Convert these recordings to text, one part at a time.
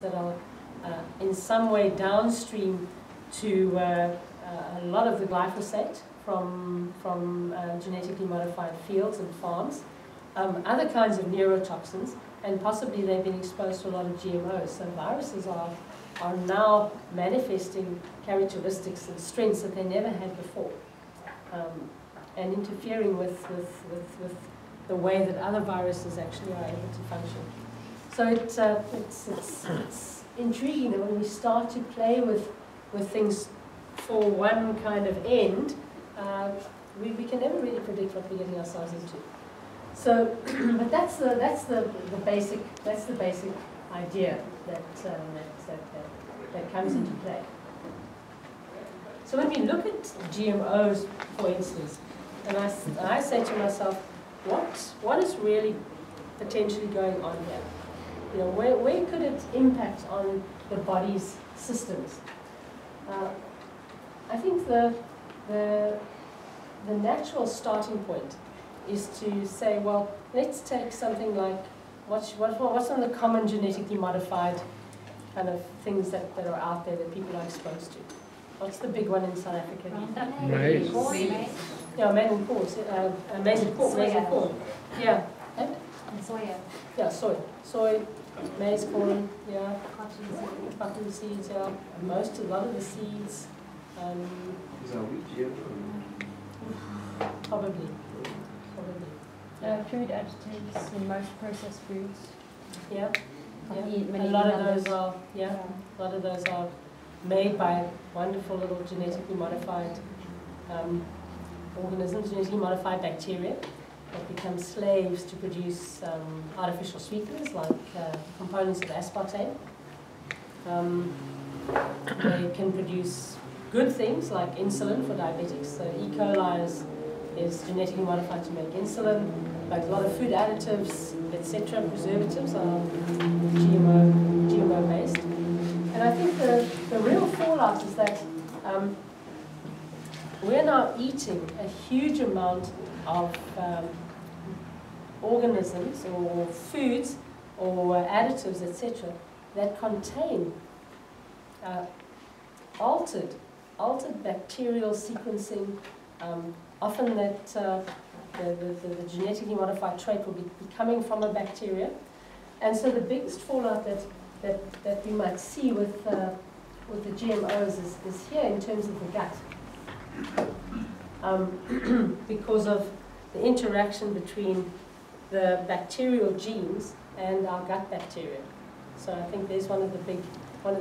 that are in some way downstream to a lot of the glyphosate from genetically modified fields and farms, other kinds of neurotoxins, and possibly they've been exposed to a lot of GMOs. So viruses are now manifesting characteristics and strengths that they never had before, and interfering with the way that other viruses actually are able to function. So it's intriguing that when we start to play with things for one kind of end, we can never really predict what we're getting ourselves into. So, but that's the basic idea that comes into play. So when we look at GMOs, for instance, and I say to myself, what is really potentially going on here? You know, where could it impact on the body's systems? I think the natural starting point is to say, well, let's take something like what's some of the common genetically modified kind of things that are out there that people are exposed to. What's the big one in South Africa? Maize. Yeah, maize and corn. Yeah. And soya. Yeah, soy, maize, corn. Yeah. Cotton seeds. Yeah. A lot of the seeds. Is that wheat GM? Probably. Food additives in most processed foods. Yeah. A lot of those are. Yeah. A lot of those are made by wonderful little genetically modified organisms, genetically modified bacteria that become slaves to produce artificial sweeteners like components of aspartame. They can produce good things like insulin for diabetics. So E. coli is genetically modified to make insulin. Like a lot of food additives, etc., preservatives are GMO based. And I think the real fallout is that we're now eating a huge amount of organisms or foods or additives, etc., that contain altered bacterial sequencing. Often that the genetically modified trait will be coming from a bacteria. And so the biggest fallout that we might see with the GMOs is here in terms of the gut, because of the interaction between the bacterial genes and our gut bacteria. So I think there's one of the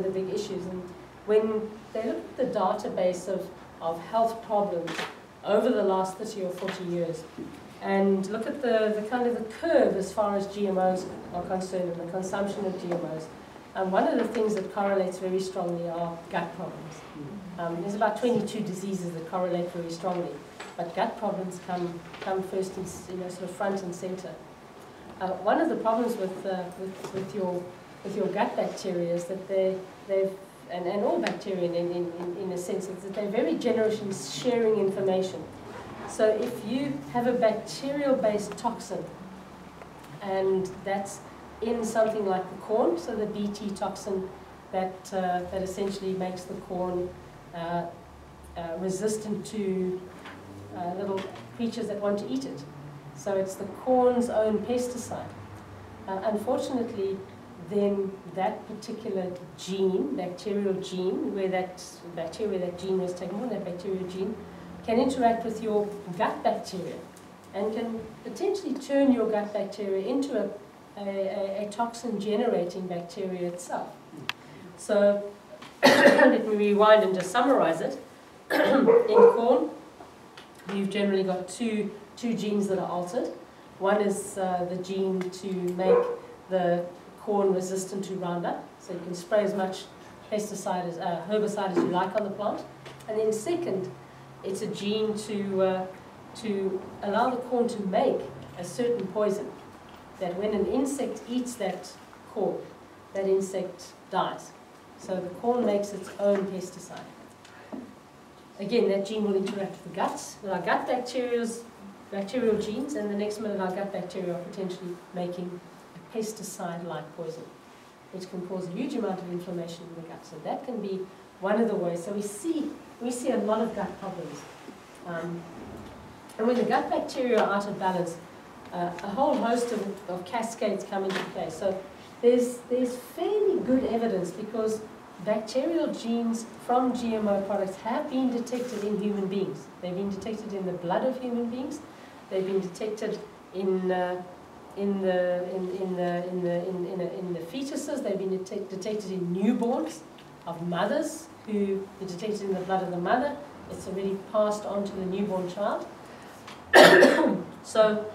big issues. And when they look at the database of health problems over the last 30 or 40 years, and look at the kind of the curve as far as GMOs are concerned and the consumption of GMOs. And one of the things that correlates very strongly are gut problems. There's about 22 diseases that correlate very strongly, but gut problems come first and sort of front and center. One of the problems with your gut bacteria is that and all bacteria in a sense is that they're very generous in sharing information. So if you have a bacterial-based toxin, and that's in something like the corn, so the BT toxin that essentially makes the corn resistant to little creatures that want to eat it. So it's the corn's own pesticide. Unfortunately, then that particular gene, bacterial gene, where that gene was taken from, that bacterial gene, can interact with your gut bacteria and can potentially turn your gut bacteria into a toxin-generating bacteria itself. So let me rewind and just summarize it. In corn, you've generally got two genes that are altered. One is the gene to make the corn resistant to Roundup, so you can spray as much pesticide, herbicide as you like on the plant. And then second, it's a gene to allow the corn to make a certain poison, that when an insect eats that corn, that insect dies. So the corn makes its own pesticide. Again, that gene will interact with the guts, with our gut bacterial genes, and the next minute our gut bacteria are potentially making a pesticide-like poison. which can cause a huge amount of inflammation in the gut. So that can be one of the ways. So we see a lot of gut problems. And when the gut bacteria are out of balance, a whole host of cascades come into play. So there's fairly good evidence because bacterial genes from GMO products have been detected in human beings. They've been detected in the blood of human beings. They've been detected in the fetuses. They've been detected in newborns of mothers who are detected in the blood of the mother. It's already passed on to the newborn child. So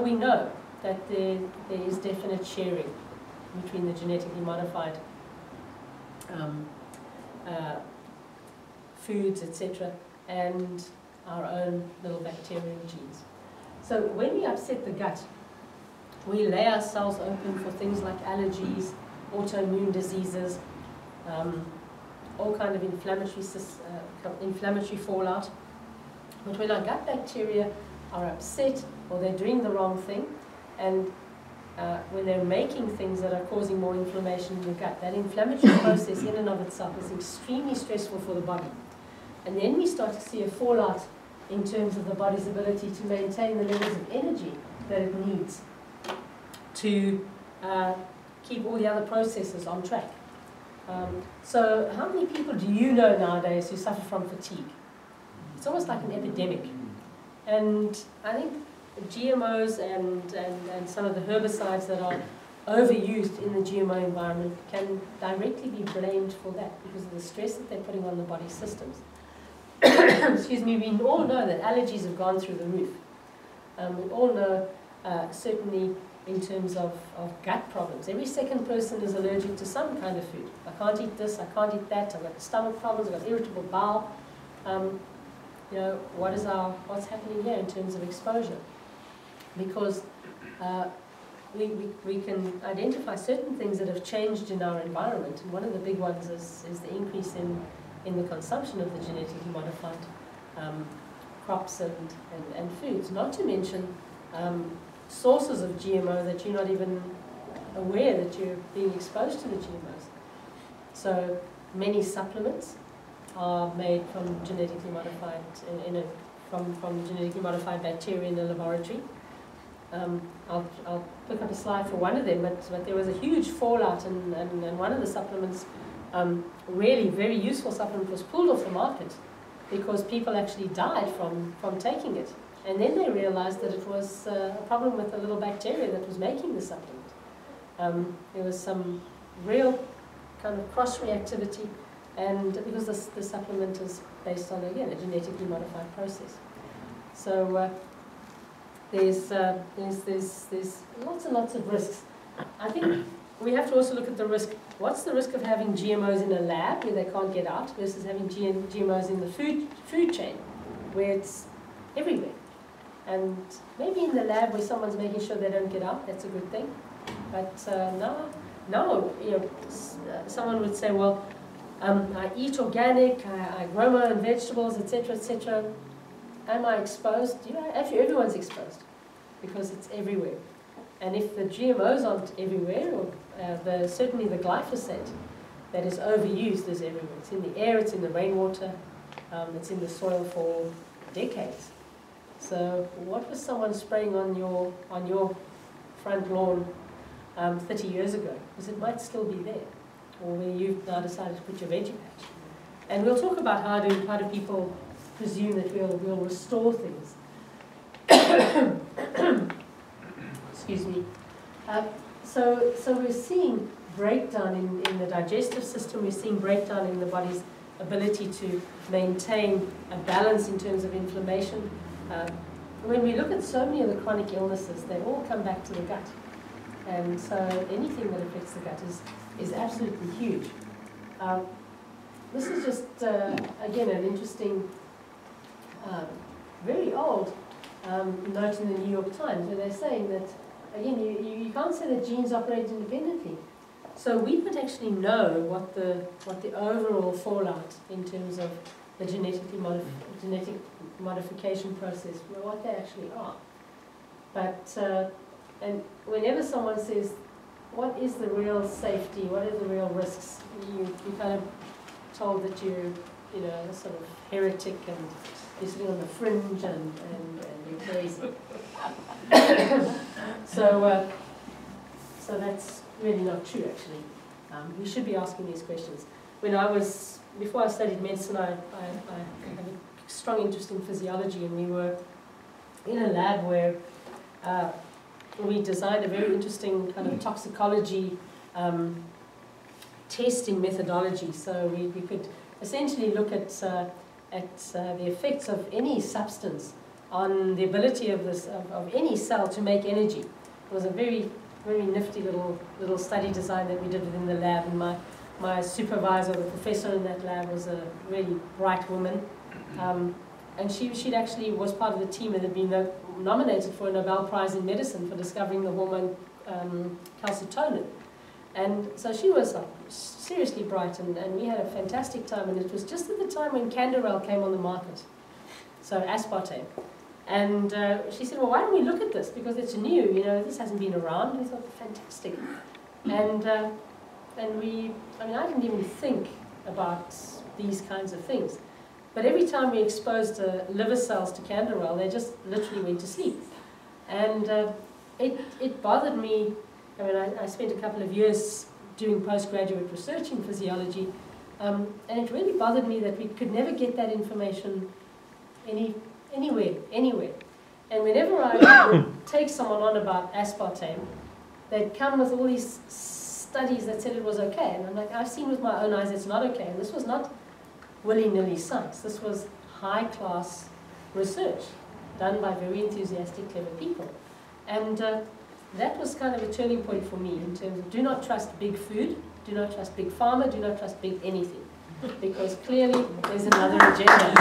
we know that there is definite sharing between the genetically modified foods, etc., and our own little bacterial genes. So when we upset the gut, we lay ourselves open for things like allergies, autoimmune diseases, all kind of inflammatory fallout. But when our gut bacteria are upset or they're doing the wrong thing, and when they're making things that are causing more inflammation in the gut, that inflammatory process in and of itself is extremely stressful for the body. And then we start to see a fallout in terms of the body's ability to maintain the levels of energy that it needs to keep all the other processes on track. So how many people do you know nowadays who suffer from fatigue? It's almost like an epidemic. And I think GMOs and some of the herbicides that are overused in the GMO environment can directly be blamed for that because of the stress that they're putting on the body's systems. Excuse me, we all know that allergies have gone through the roof. We all know, certainly in terms of gut problems, every second person is allergic to some kind of food. I can't eat this, I can't eat that, I've got stomach problems, I've got irritable bowel. You know, what's happening here in terms of exposure? Because we can identify certain things that have changed in our environment, and one of the big ones is the increase in the consumption of the genetically modified crops and foods, not to mention sources of GMO that you're not even aware that you're being exposed to the GMOs. So many supplements are made from genetically modified from genetically modified bacteria in the laboratory. I'll pick up a slide for one of them, but there was a huge fallout, and one of the supplements, really very useful supplement, was pulled off the market because people actually died from taking it. And then they realized that it was a problem with the little bacteria that was making the supplement. There was some real kind of cross-reactivity, and because the supplement is based on, again, a genetically modified process. So there's lots and lots of risks. I think we have to also look at the risk. What's the risk of having GMOs in a lab where they can't get out versus having GMOs in the food chain where it's everywhere? And maybe in the lab where someone's making sure they don't get out, that's a good thing. But now, you know, someone would say, well, I eat organic, I grow my own vegetables, etc., etc. Am I exposed? You know, actually everyone's exposed because it's everywhere. And if the GMOs aren't everywhere, or certainly the glyphosate that is overused is everywhere. It's in the air, it's in the rainwater, it's in the soil for decades. So what was someone spraying on your front lawn 30 years ago? Because it might still be there, or where you've now decided to put your veggie patch. And we'll talk about how do people presume that we'll restore things. Excuse me. So we're seeing breakdown in the digestive system. We're seeing breakdown in the body's ability to maintain a balance in terms of inflammation. When we look at so many of the chronic illnesses, they all come back to the gut. And so anything that affects the gut is absolutely huge. This is just, again, an interesting, very old note in the New York Times, where they're saying that, again, you can't say that genes operate independently. So we don't actually know what the overall fallout in terms of the genetic modification process, what they actually are. But And whenever someone says, what is the real safety, what are the real risks, you're kind of told that you're, you know, a sort of heretic and you're sitting on the fringe and you're crazy. So that's really not true, actually. We should be asking these questions. Before I studied medicine, I had a strong interest in physiology, and we were in a lab where we designed a very interesting kind of toxicology testing methodology. So we could essentially look at the effects of any substance on the ability of any cell to make energy. It was a very, very nifty little study design that we did within the lab, and my supervisor, the professor in that lab, was a really bright woman, and she actually was part of the team that had been nominated for a Nobel Prize in Medicine for discovering the hormone calcitonin. And so she was like seriously bright, and we had a fantastic time, and it was just at the time when Canderel came on the market, so aspartame. And she said, well, why don't we look at this, because it's new, you know, this hasn't been around. And we thought, fantastic. And I didn't even think about these kinds of things. But every time we exposed liver cells to Canderel, they just literally went to sleep. And it bothered me. I mean, I spent a couple of years doing postgraduate research in physiology, and it really bothered me that we could never get that information anywhere. And whenever I would take someone on about aspartame, they'd come with all these studies that said it was okay, and I'm like, I've seen with my own eyes it's not okay. And this was not willy-nilly science. This was high-class research done by very enthusiastic, clever people. And that was kind of a turning point for me in terms of do not trust big food, do not trust big pharma, do not trust big anything, because clearly there's another agenda.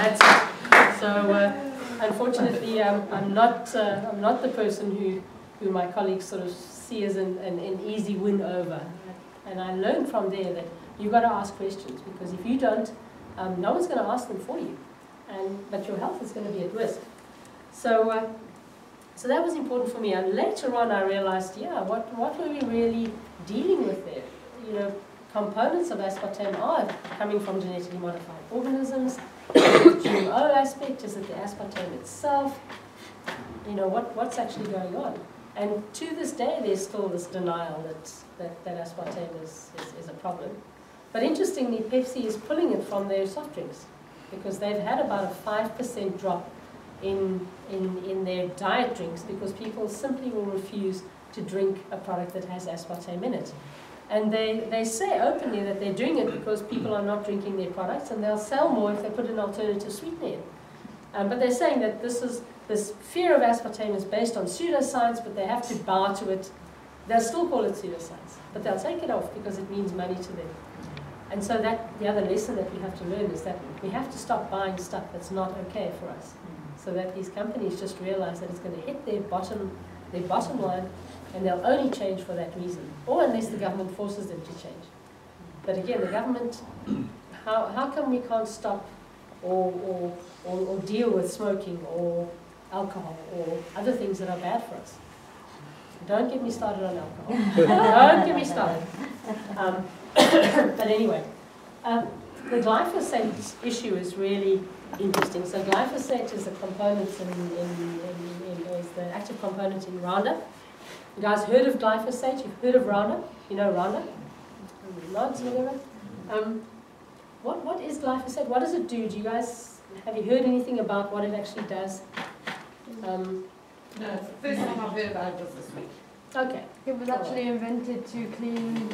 That's it. So unfortunately, I'm not the person who my colleagues sort of see as an easy win over. And I learned from there that you've got to ask questions, because if you don't, no one's going to ask them for you, but your health is going to be at risk. So, so that was important for me. And later on, I realized, yeah, what were we really dealing with there? You know, components of aspartame are coming from genetically modified organisms. The GMO aspect, is it the aspartame itself? You know, what's actually going on? And to this day, there's still this denial that aspartame is a problem. But interestingly, Pepsi is pulling it from their soft drinks, because they've had about a 5% drop in their diet drinks, because people simply will refuse to drink a product that has aspartame in it. And they say openly that they're doing it because people are not drinking their products, and they'll sell more if they put an alternative sweetener in. But they're saying that this fear of aspartame is based on pseudoscience, but they have to bow to it. They'll still call it pseudoscience, but they'll take it off because it means money to them. And so that the other lesson that we have to learn is that we have to stop buying stuff that's not okay for us, so that these companies just realize that it's going to hit their bottom line, and they'll only change for that reason, or unless the government forces them to change. But again, the government, how come we can't stop or deal with smoking or alcohol or other things that are bad for us? Don't get me started on alcohol. Don't get me started. But anyway, the glyphosate issue is really interesting. So glyphosate is a component is the active component in Roundup. You guys heard of glyphosate? You've heard of Roundup? You know Roundup? Nods, whatever. What is glyphosate? What does it do? Do you guys, have you heard anything about what it actually does? No, the first time I've heard about it was this week. Okay. It was actually invented to clean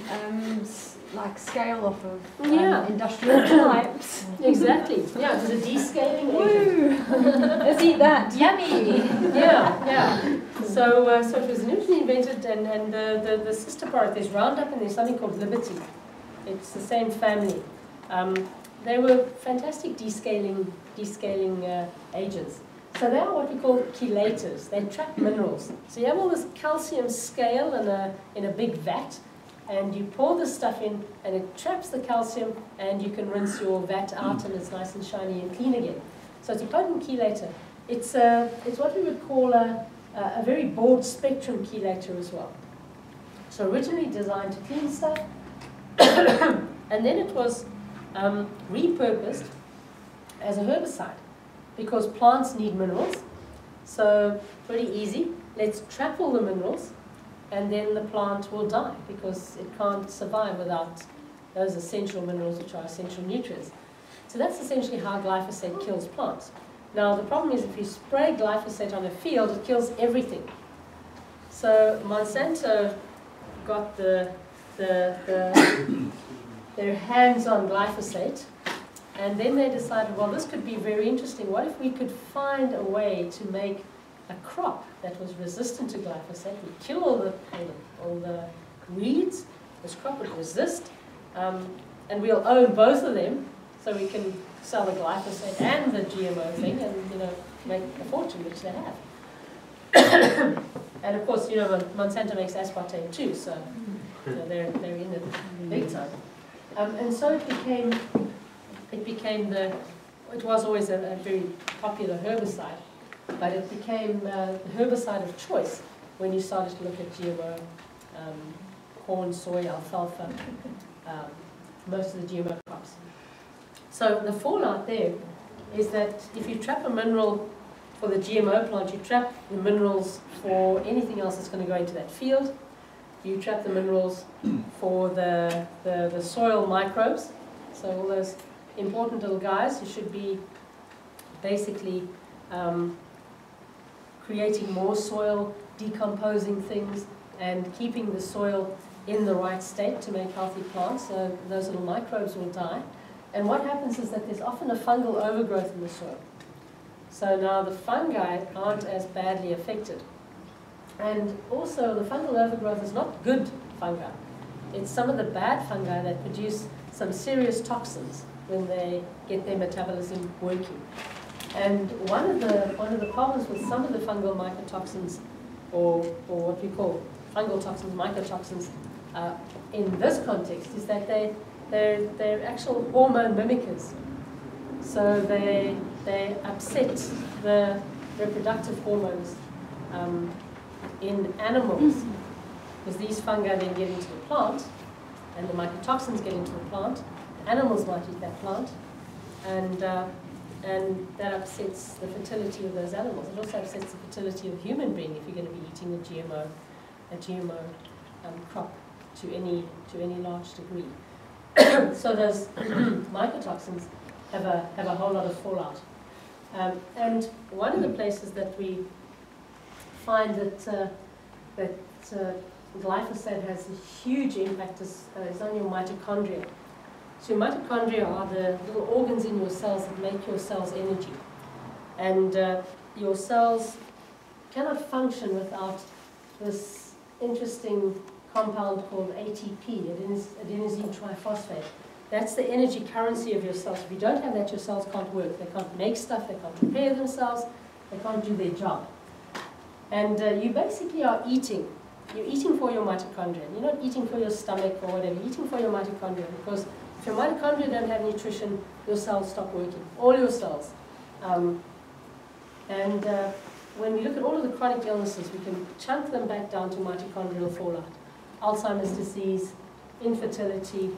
like scale off of industrial pipes. Exactly. Yeah, it was a descaling agent. Woo! Let's eat that. Yummy! Yeah, yeah. So, so it was initially invented, and the sister product, there's Roundup and there's something called Liberty. It's the same family. They were fantastic descaling agents. So they are what we call chelators. They trap minerals. So you have all this calcium scale in a big vat, and you pour this stuff in, and it traps the calcium, and you can rinse your vat out, and it's nice and shiny and clean again. So it's a potent chelator. It's what we would call a very broad spectrum chelator as well. So originally designed to clean stuff, and then it was repurposed as a herbicide because plants need minerals. So pretty easy, let's trap all the minerals and then the plant will die because it can't survive without those essential minerals, which are essential nutrients. So that's essentially how glyphosate kills plants. Now the problem is if you spray glyphosate on a field, it kills everything. So Monsanto got their hands on glyphosate, and then they decided, well, this could be very interesting. What if we could find a way to make a crop that was resistant to glyphosate? We'd kill all the weeds, this crop would resist, and we'll own both of them, so we can sell the glyphosate and the GMO thing and, you know, make a fortune, which they have. And of course, you know, Monsanto makes aspartame too, so you know, they're in it big time. And so it was always a very popular herbicide, but it became the herbicide of choice when you started to look at GMO, corn, soy, alfalfa, most of the GMO crops. So the fallout there is that if you trap a mineral for the GMO plant, you trap the minerals for anything else that's going to go into that field. You trap the minerals for the soil microbes. So all those important little guys who should be basically creating more soil, decomposing things, and keeping the soil in the right state to make healthy plants. So those little microbes will die. And what happens is that there's often a fungal overgrowth in the soil. So now the fungi aren't as badly affected. And also the fungal overgrowth is not good fungi. It's some of the bad fungi that produce some serious toxins when they get their metabolism working. And one of the problems with some of the fungal mycotoxins, or what we call fungal toxins, mycotoxins, in this context is that they're actual hormone mimickers. So they upset the reproductive hormones in animals, because these fungi then get into the plant, and the mycotoxins get into the plant. Animals might eat that plant, and that upsets the fertility of those animals. It also upsets the fertility of a human being if you're going to be eating a GMO crop to any large degree. So those mycotoxins have a whole lot of fallout. And one of the places that we find that glyphosate has a huge impact is on your mitochondria. So mitochondria are the little organs in your cells that make your cells energy. And your cells cannot function without this interesting compound called ATP, adenosine triphosphate. That's the energy currency of your cells. If you don't have that, your cells can't work. They can't make stuff, they can't repair themselves, they can't do their job. And you basically are eating. You're eating for your mitochondria. You're not eating for your stomach or whatever. You're eating for your mitochondria, because if your mitochondria don't have nutrition, your cells stop working, all your cells. And when we look at all of the chronic illnesses, we can chunk them back down to mitochondrial fallout. Alzheimer's disease, infertility,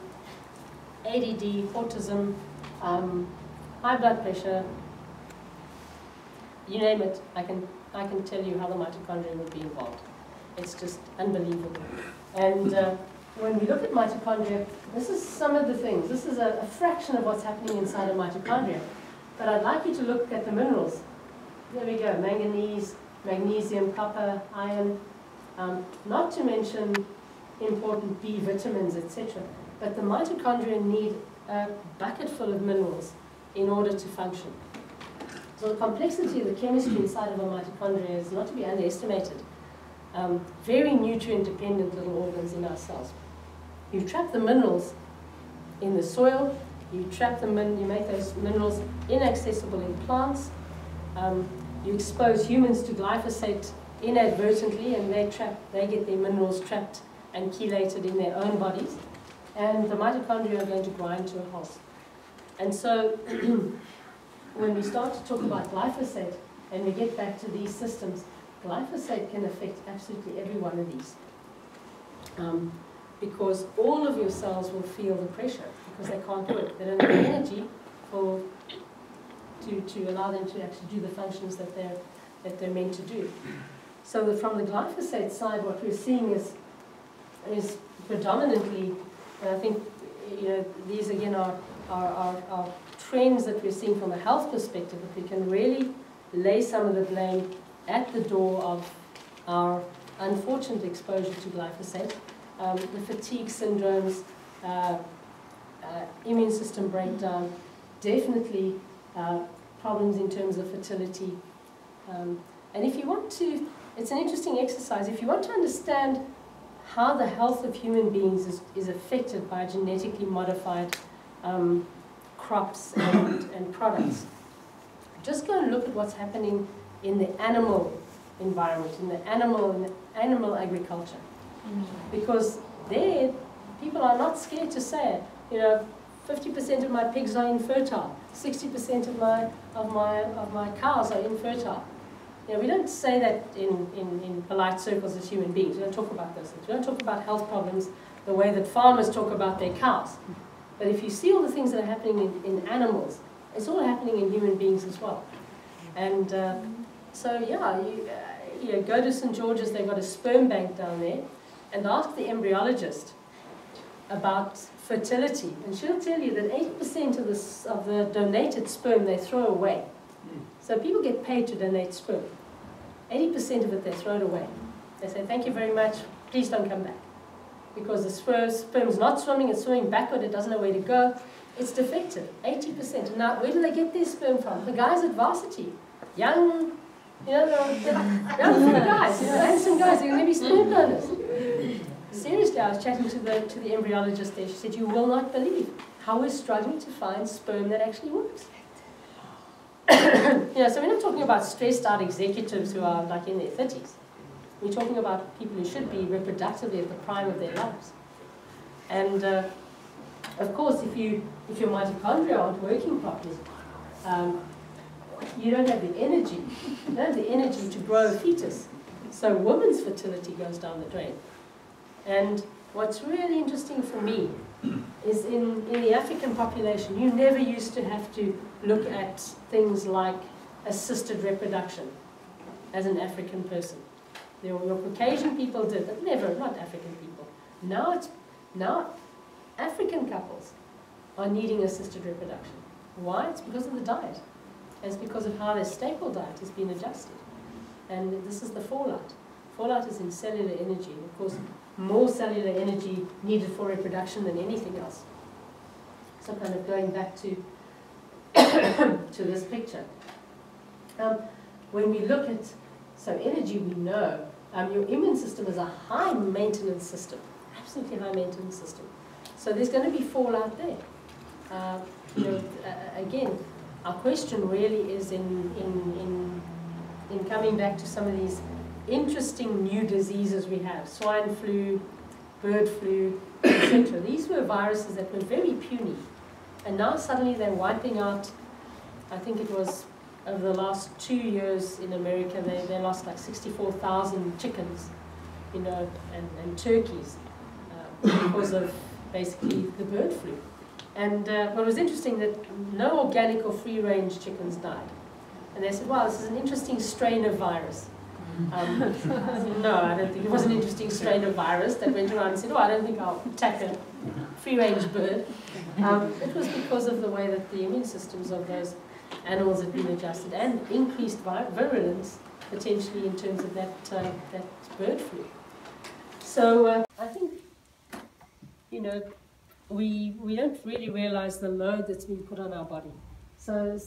ADD, autism, high blood pressure, you name it, I can tell you how the mitochondria would be involved. It's just unbelievable. And when we look at mitochondria, this is some of the things. This is a fraction of what's happening inside of mitochondria. But I'd like you to look at the minerals. There we go, manganese, magnesium, copper, iron, not to mention important B vitamins, etc. But the mitochondria need a bucket full of minerals in order to function. So the complexity of the chemistry inside of a mitochondria is not to be underestimated. Very nutrient-dependent little organs in our cells. You trap the minerals in the soil, you make those minerals inaccessible in plants, you expose humans to glyphosate inadvertently, and they get their minerals trapped and chelated in their own bodies, and the mitochondria are going to grind to a halt. And so when we start to talk about glyphosate, and we get back to these systems, glyphosate can affect absolutely every one of these. Because all of your cells will feel the pressure because they can't work. They don't have the energy to allow them to actually do the functions that they're meant to do. So that from the glyphosate side, what we're seeing is predominantly, and I think these again are trends that we're seeing from a health perspective, that we can really lay some of the blame at the door of our unfortunate exposure to glyphosate. The fatigue syndromes, immune system breakdown, definitely problems in terms of fertility. And if you want to, it's an interesting exercise, if you want to understand how the health of human beings is affected by genetically modified crops and products, just go and look at what's happening in the animal environment, in the animal agriculture. Because there, people are not scared to say it. 50% of my pigs are infertile. 60% of my cows are infertile. We don't say that in polite circles as human beings. We don't talk about those things. We don't talk about health problems the way that farmers talk about their cows. But if you see all the things that are happening in animals, it's all happening in human beings as well. And so, yeah, go to St. George's. They've got a sperm bank down there. And ask the embryologist about fertility, and she'll tell you that 8% of the donated sperm they throw away. So people get paid to donate sperm. 80% of it they throw it away. They say, thank you very much, please don't come back. Because the sperm's not swimming, it's swimming backward, it doesn't know where to go. It's defective, 80%. Now, where do they get their sperm from? The guys at varsity, young, they're guys, handsome guys, they're going to be sperm donors. Seriously, I was chatting to the embryologist there. She said, you will not believe how we're struggling to find sperm that actually works. So we're not talking about stressed out executives who are like in their 30s. We're talking about people who should be reproductively at the prime of their lives. And of course, if your mitochondria aren't working properly, you don't have the energy. You don't have the energy to grow a fetus. So women's fertility goes down the drain. And what's really interesting for me is in the African population, you never used to have to look at things like assisted reproduction as an African person. Your Caucasian people did, but never, not African people. Now African couples are needing assisted reproduction. Why? It's because of the diet. It's because of how their staple diet has been adjusted. And this is the fallout. Fallout is in cellular energy, and of course, more cellular energy needed for reproduction than anything else. So kind of going back to, to this picture. When we look at, so energy we know, your immune system is a high maintenance system, absolutely high maintenance system. So there's going to be fallout there. Again, our question really is in coming back to some of these interesting new diseases we have, swine flu, bird flu, etc. These were viruses that were very puny, and now suddenly they're wiping out, I think it was over the last 2 years in America, they lost like 64,000 chickens, and turkeys, because of basically the bird flu. And what was interesting, that no organic or free-range chickens died. And they said, wow, this is an interesting strain of virus. No, I don't think it was an interesting strain of virus that went around and said, oh, I don't think I'll attack a free-range bird. It was because of the way that the immune systems of those animals had been adjusted and increased virulence, potentially in terms of that bird flu. So I think, we don't really realize the load that's been put on our body. So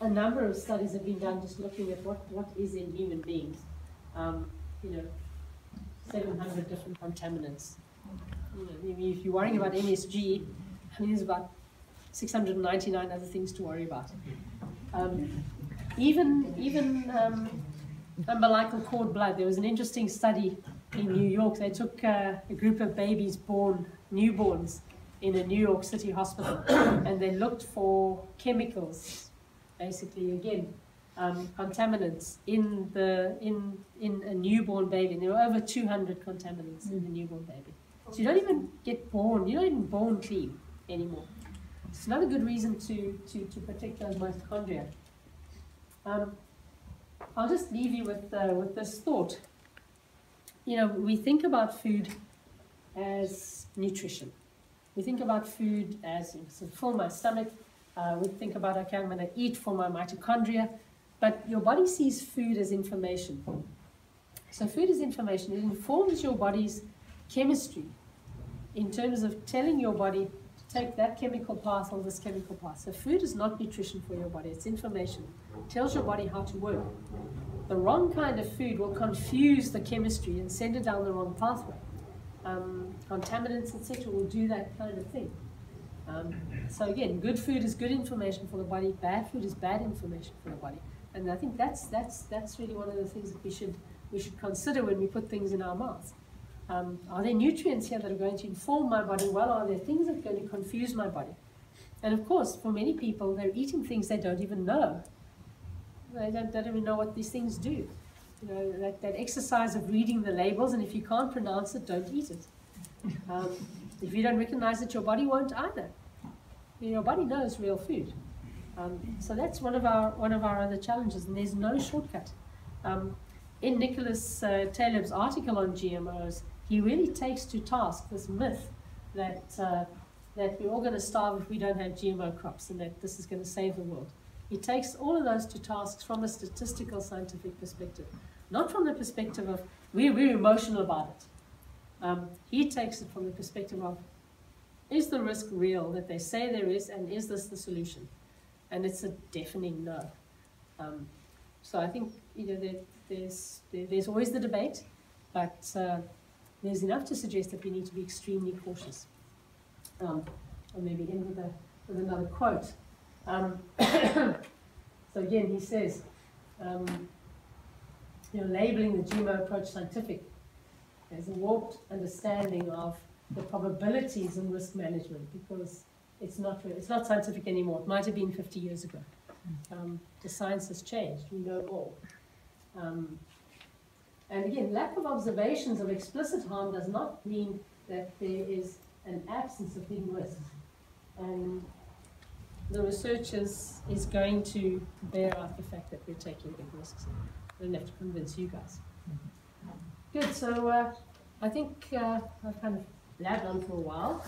a number of studies have been done just looking at what is in human beings. 700 different contaminants. If you're worrying about MSG, there's about 699 other things to worry about. Even umbilical cord blood. There was an interesting study in New York. They took a group of babies newborns in a New York City hospital, and they looked for chemicals. Basically, again, contaminants in a newborn baby. And there were over 200 contaminants in the newborn baby. So you don't even get born, you're not even born clean anymore. It's another good reason to protect those mitochondria. I'll just leave you with this thought. You know, we think about food as nutrition. We think about food as, so fill my stomach. We think about, okay, I'm going to eat for my mitochondria. But your body sees food as information. So food is information. It informs your body's chemistry in terms of telling your body to take that chemical path or this chemical path. So food is not nutrition for your body. It's information. It tells your body how to work. The wrong kind of food will confuse the chemistry and send it down the wrong pathway. Contaminants, etc., will do that kind of thing. So again, good food is good information for the body. Bad food is bad information for the body. And I think that's really one of the things that we should consider when we put things in our mouths. Are there nutrients here that are going to inform my body well? Are there things that are going to confuse my body? And of course, for many people, they're eating things they don't even know. They don't even know what these things do. You know, that exercise of reading the labels, and if you can't pronounce it, don't eat it. If you don't recognize it, your body won't either. Your body knows real food. So that's one of our other challenges, and there's no shortcut. In Nicholas Taleb's article on GMOs, he really takes to task this myth that we're all going to starve if we don't have GMO crops, and that this is going to save the world. He takes all of those to task from a statistical scientific perspective, not from the perspective of we're emotional about it. He takes it from the perspective of, is the risk real that they say there is, and is this the solution? And it's a deafening no. So I think, you know, there's always the debate, but there's enough to suggest that we need to be extremely cautious. Or maybe end with another quote. So again, he says, you know, labeling the GMO approach scientific. There's a warped understanding of the probabilities in risk management, because it's not scientific anymore. It might have been 50 years ago. The science has changed. We know all. And again, lack of observations of explicit harm does not mean that there is an absence of hidden risk. And the research is going to bear out the fact that we're taking big risks. I don't have to convince you guys. Good, so I think I've kind of blabbed on for a while.